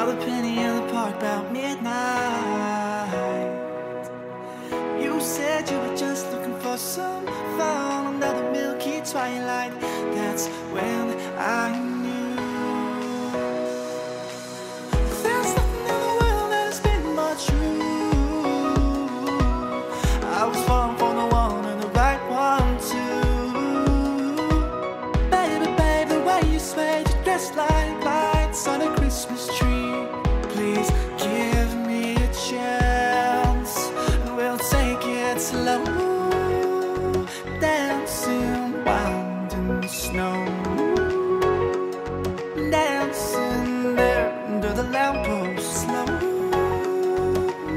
Saw the penny in the park about midnight. You said you were just looking for some fun under the milky twilight. That's when I knew there's nothing in the world that has been more true. I was falling for the one and the right one too. Baby, baby, why you swayed, you dressed like lights on a Christmas tree. Please give me a chance, and we'll take it slow, dancing wild in the snow, dancing there under the lamppost, slow,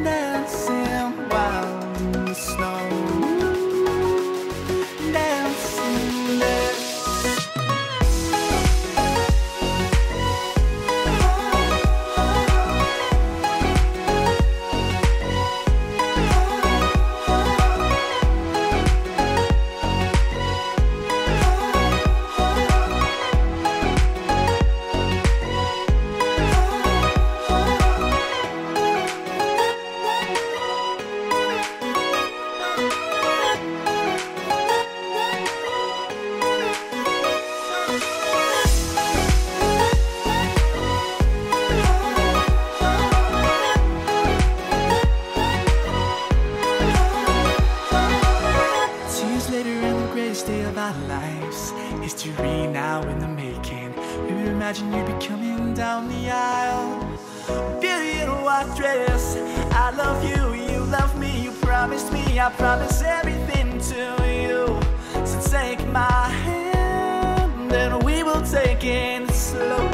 dancing wild in the snow. History now in the making. Maybe imagine you be coming down the aisle, beauty in a white dress. I love you love me, you promised me. I promise everything to you. So take my hand and we will take it slow.